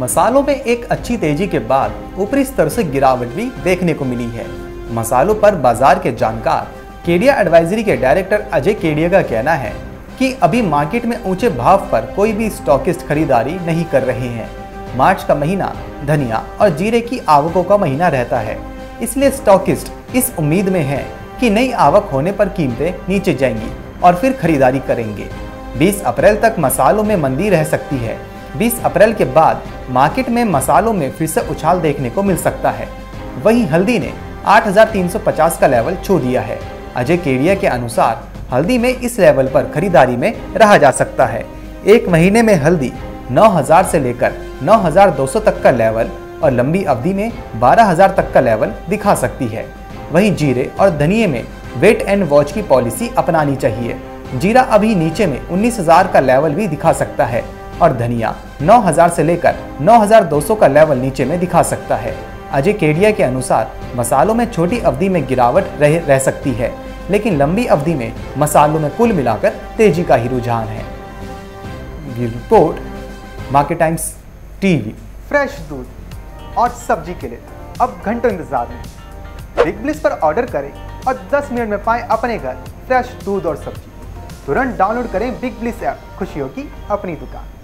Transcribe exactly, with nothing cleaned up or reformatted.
मसालों में एक अच्छी तेजी के बाद ऊपरी स्तर से गिरावट भी देखने को मिली है। मसालों पर बाजार के जानकार केडिया एडवाइजरी के डायरेक्टर अजय केडिया का कहना है कि अभी मार्केट में ऊंचे भाव पर कोई भी स्टॉकिस्ट खरीदारी नहीं कर रहे हैं। मार्च का महीना धनिया और जीरे की आवकों का महीना रहता है, इसलिए स्टॉकिस्ट इस उम्मीद में है कि नई आवक होने पर कीमतें नीचे जाएंगी और फिर खरीदारी करेंगे। बीस अप्रैल तक मसालों में मंदी रह सकती है। बीस अप्रैल के बाद मार्केट में मसालों में फिर से उछाल देखने को मिल सकता है। वहीं हल्दी ने आठ हज़ार तीन सौ पचास का लेवल छू दिया है। अजय केडिया के अनुसार हल्दी में इस लेवल पर खरीदारी में रहा जा सकता है। एक महीने में हल्दी नौ हज़ार से लेकर नौ हज़ार दो सौ तक का लेवल और लंबी अवधि में बारह हज़ार तक का लेवल दिखा सकती है। वहीं जीरे और धनिये में वेट एंड वॉच की पॉलिसी अपनानी चाहिए। जीरा अभी नीचे में उन्नीस हज़ार का लेवल भी दिखा सकता है और धनिया नौ हज़ार से लेकर नौ हज़ार दो सौ का लेवल नीचे में दिखा सकता है। अजय केडिया के अनुसार मसालों में छोटी अवधि में गिरावट रह, रह सकती है, लेकिन लंबी अवधि में मसालों में कुल मिलाकर तेजी का ही रुझान है। Report market times TV. Fresh दूध और सब्जी के लिए अब घंटों इंतजार में बिगब्लिस पर ऑर्डर करें और दस मिनट में पाएं अपने घर फ्रेश दूध और सब्जी। तुरंत डाउनलोड करें बिगब्लिस ऐप। खुशी होगी अपनी दुकान।